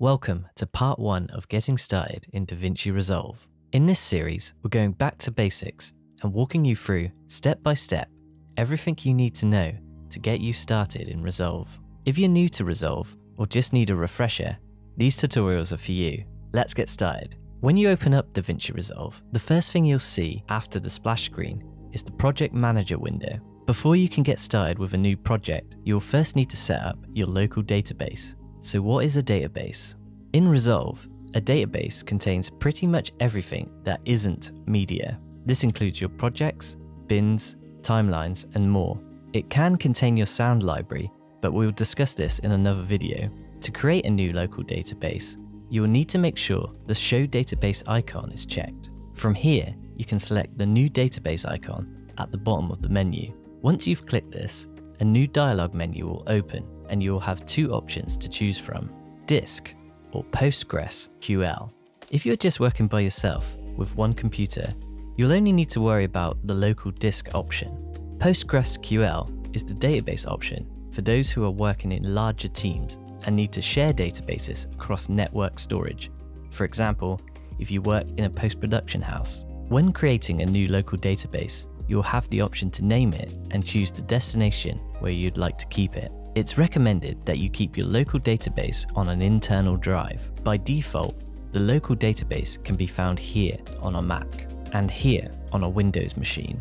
Welcome to part one of getting started in DaVinci Resolve. In this series, we're going back to basics and walking you through, step by step, everything you need to know to get you started in Resolve. If you're new to Resolve or just need a refresher, these tutorials are for you. Let's get started. When you open up DaVinci Resolve, the first thing you'll see after the splash screen is the Project Manager window. Before you can get started with a new project, you'll first need to set up your local database. So what is a database? In Resolve, a database contains pretty much everything that isn't media. This includes your projects, bins, timelines, and more. It can contain your sound library, but we'll discuss this in another video. To create a new local database, you will need to make sure the Show Database icon is checked. From here, you can select the New Database icon at the bottom of the menu. Once you've clicked this, a new dialog menu will open, and you will have two options to choose from: Disk or PostgreSQL. If you're just working by yourself with one computer, you'll only need to worry about the local disk option. PostgreSQL is the database option for those who are working in larger teams and need to share databases across network storage. For example, if you work in a post-production house. When creating a new local database, you'll have the option to name it and choose the destination where you'd like to keep it. It's recommended that you keep your local database on an internal drive. By default, the local database can be found here on a Mac and here on a Windows machine.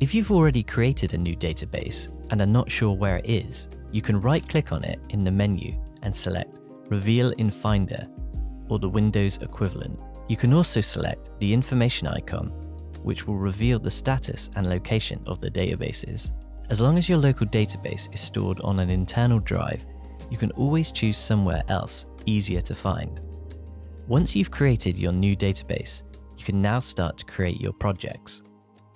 If you've already created a new database and are not sure where it is, you can right-click on it in the menu and select Reveal in Finder or the Windows equivalent. You can also select the information icon, which will reveal the status and location of the databases. As long as your local database is stored on an internal drive, you can always choose somewhere else easier to find. Once you've created your new database, you can now start to create your projects.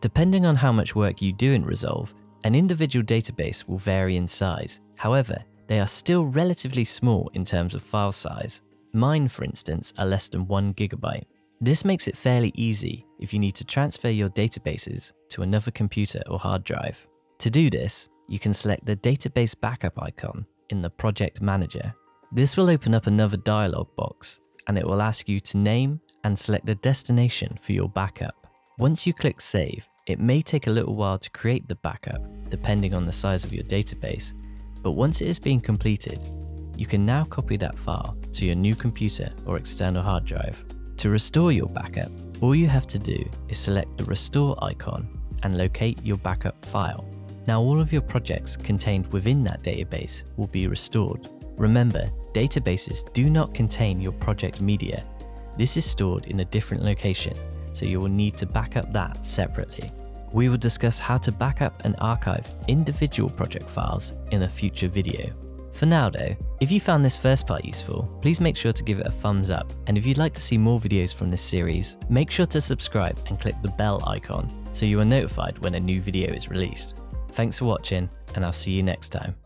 Depending on how much work you do in Resolve, an individual database will vary in size. However, they are still relatively small in terms of file size. Mine, for instance, are less than 1 GB. This makes it fairly easy if you need to transfer your databases to another computer or hard drive. To do this, you can select the Database Backup icon in the Project Manager. This will open up another dialog box, and it will ask you to name and select the destination for your backup. Once you click Save, it may take a little while to create the backup, depending on the size of your database, but once it is being completed, you can now copy that file to your new computer or external hard drive. To restore your backup, all you have to do is select the Restore icon and locate your backup file. Now all of your projects contained within that database will be restored. Remember, databases do not contain your project media. This is stored in a different location, so you will need to back up that separately. We will discuss how to back up and archive individual project files in a future video. For now though, if you found this first part useful, please make sure to give it a thumbs up. And if you'd like to see more videos from this series, make sure to subscribe and click the bell icon so you are notified when a new video is released. Thanks for watching, and I'll see you next time.